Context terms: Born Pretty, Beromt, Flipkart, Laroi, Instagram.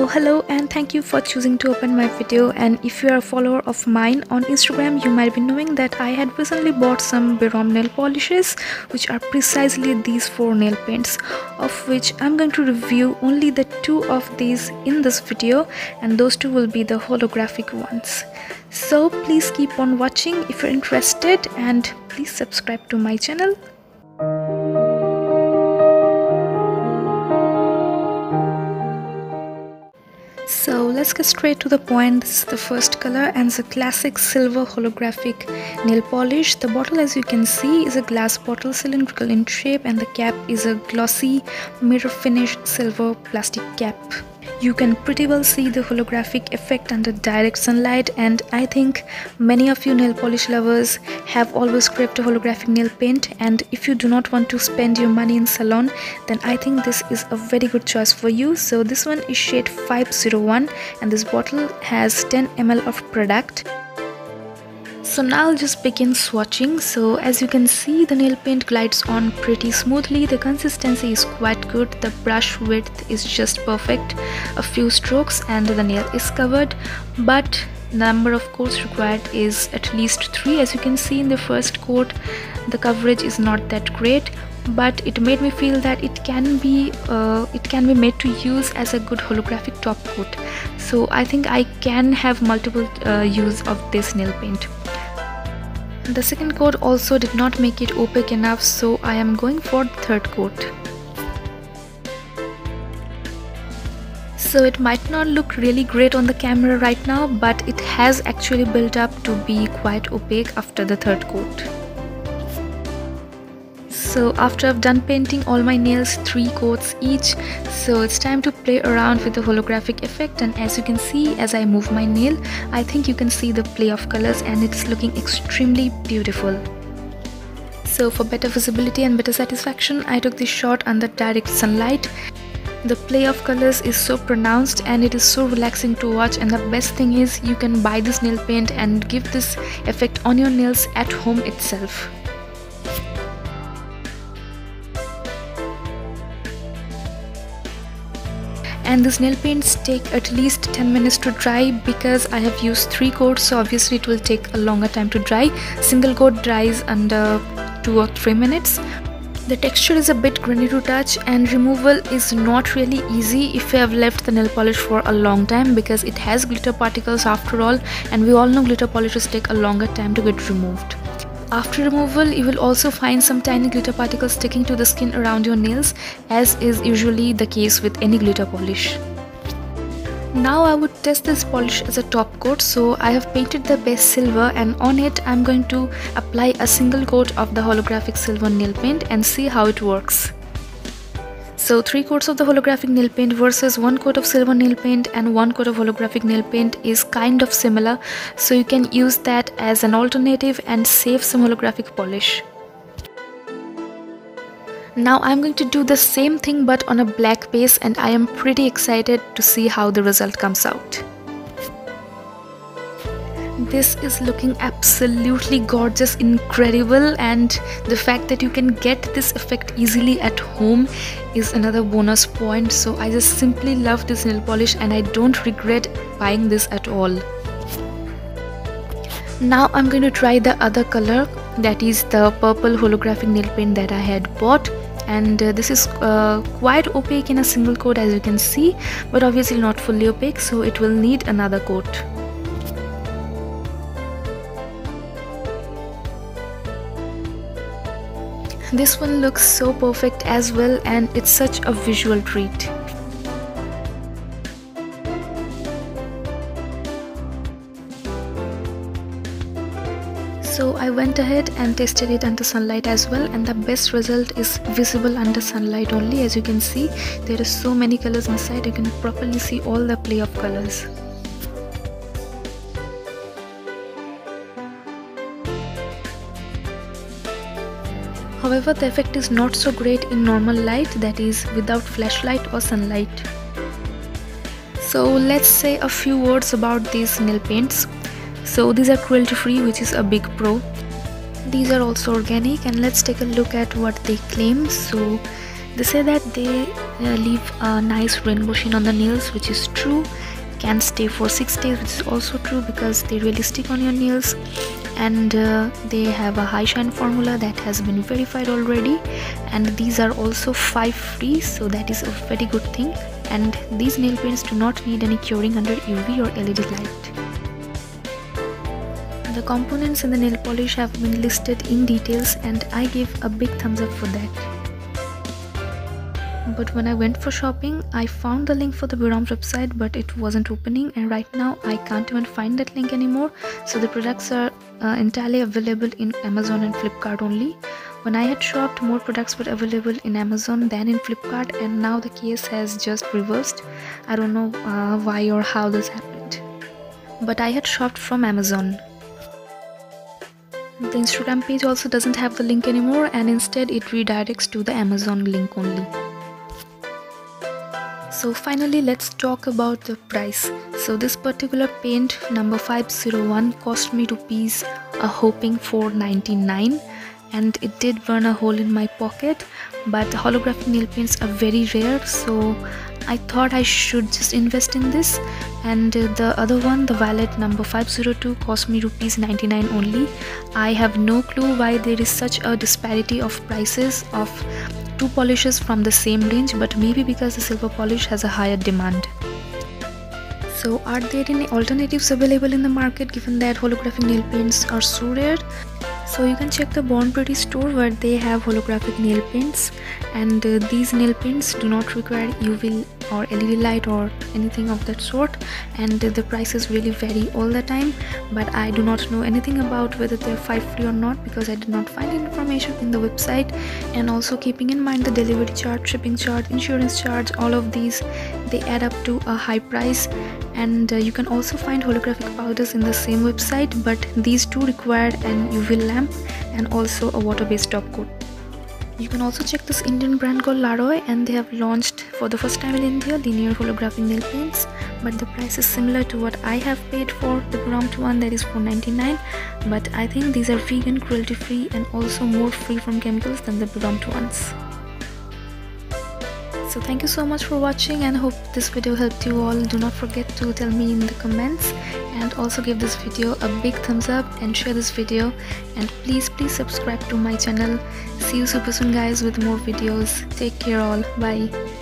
Oh hello, and thank you for choosing to open my video. And if you are a follower of mine on Instagram, you might be knowing that I had recently bought some Beromt nail polishes, which are precisely these 4 nail paints, of which I'm going to review only the 2 of these in this video, and those 2 will be the holographic ones. So please keep on watching if you're interested, and please subscribe to my channel. So let's get straight to the point. This is the first color, and it's a classic silver holographic nail polish. The bottle, as you can see, is a glass bottle, cylindrical in shape, and the cap is a glossy mirror finish silver plastic cap. You can pretty well see the holographic effect under direct sunlight, and I think many of you nail polish lovers have always scraped a holographic nail paint, and if you do not want to spend your money in salon, then I think this is a very good choice for you. So this one is shade 501, and this bottle has 10 ml of product. So now I'll just begin swatching. So as you can see, the nail paint glides on pretty smoothly. The consistency is quite good. The brush width is just perfect. A few strokes and the nail is covered, but number of coats required is at least 3. As you can see, in the first coat the coverage is not that great, but it made me feel that it can be made to use as a good holographic top coat. So I think I can have multiple use of this nail paint. The second coat also did not make it opaque enough, so I am going for the third coat. So it might not look really great on the camera right now, but it has actually built up to be quite opaque after the third coat. So after I've done painting all my nails, 3 coats each, so it's time to play around with the holographic effect. And as you can see, as I move my nail, I think you can see the play of colors, and it's looking extremely beautiful. So for better visibility and better satisfaction, I took this shot under direct sunlight. The play of colors is so pronounced, and it is so relaxing to watch. And the best thing is, you can buy this nail paint and give this effect on your nails at home itself. And these nail paints take at least 10 minutes to dry, because I have used 3 coats, so obviously it will take a longer time to dry. Single coat dries under 2 or 3 minutes. The texture is a bit grainy to touch, and removal is not really easy if you have left the nail polish for a long time, because it has glitter particles after all, and we all know glitter polishes take a longer time to get removed. After removal, you will also find some tiny glitter particles sticking to the skin around your nails, as is usually the case with any glitter polish. Now I would test this polish as a top coat, so I have painted the base silver, and on it I'm going to apply a single coat of the holographic silver nail paint and see how it works. So 3 coats of the holographic nail paint versus 1 coat of silver nail paint and 1 coat of holographic nail paint is kind of similar, so you can use that as an alternative and save some holographic polish. Now I'm going to do the same thing but on a black base, and I am pretty excited to see how the result comes out. This is looking absolutely gorgeous, incredible, and the fact that you can get this effect easily at home is another bonus point. So I just simply love this nail polish, and I don't regret buying this at all. Now I'm going to try the other color, that is the purple holographic nail paint that I had bought, and this is quite opaque in a single coat, as you can see, but obviously not fully opaque, so it will need another coat. This one looks so perfect as well, and it's such a visual treat. So I went ahead and tested it under sunlight as well, and the best result is visible under sunlight only. As you can see, there are so many colors inside, you can properly see all the play of colors. However, the effect is not so great in normal light, that is without flashlight or sunlight. So let's say a few words about these nail paints. So these are cruelty free, which is a big pro. These are also organic, and let's take a look at what they claim. So they say that they leave a nice rainbow sheen on the nails, which is true. Can stay for 6 days, which is also true, because they really stick on your nails. And they have a high shine formula that has been verified already, and these are also 5 free, so that is a very good thing. And these nail paints do not need any curing under UV or LED light. The components in the nail polish have been listed in details, and I give a big thumbs up for that. But when I went for shopping, I found the link for the Beromt website, but it wasn't opening, and right now I can't even find that link anymore. So the products are entirely available in Amazon and Flipkart only. When I had shopped, more products were available in Amazon than in Flipkart, and now the case has just reversed. I don't know why or how this happened, but I had shopped from Amazon. The Instagram page also doesn't have the link anymore, and instead it redirects to the Amazon link only. So finally, let's talk about the price. So this particular paint number 501 cost me rupees a whopping 499, and it did burn a hole in my pocket. But holographic nail paints are very rare, so I thought I should just invest in this. And the other one, the violet number 502, cost me rupees 99 only. I have no clue why there is such a disparity of prices of two polishes from the same range, but maybe because the silver polish has a higher demand. So are there any alternatives available in the market, given that holographic nail paints are so rare? So you can check the Born Pretty store, where they have holographic nail paints, and these nail paints do not require UV or LED light or anything of that sort, and the prices really vary all the time. But I do not know anything about whether they are 5 free or not, because I did not find information in the website. And also, keeping in mind the delivery charge, shipping charge, insurance charge, all of these, they add up to a high price. And you can also find holographic powders in the same website, but these two require an UV lamp and also a water-based top coat. You can also check this Indian brand called Laroi, and they have launched for the first time in India linear holographic nail paints, but the price is similar to what I have paid for the Beromt one, that is $4.99. But I think these are vegan, cruelty free, and also more free from chemicals than the Beromt ones. So thank you so much for watching, and hope this video helped you all. Do not forget to tell me in the comments, and also give this video a big thumbs up and share this video, and please subscribe to my channel. See you super soon guys with more videos. Take care all. Bye.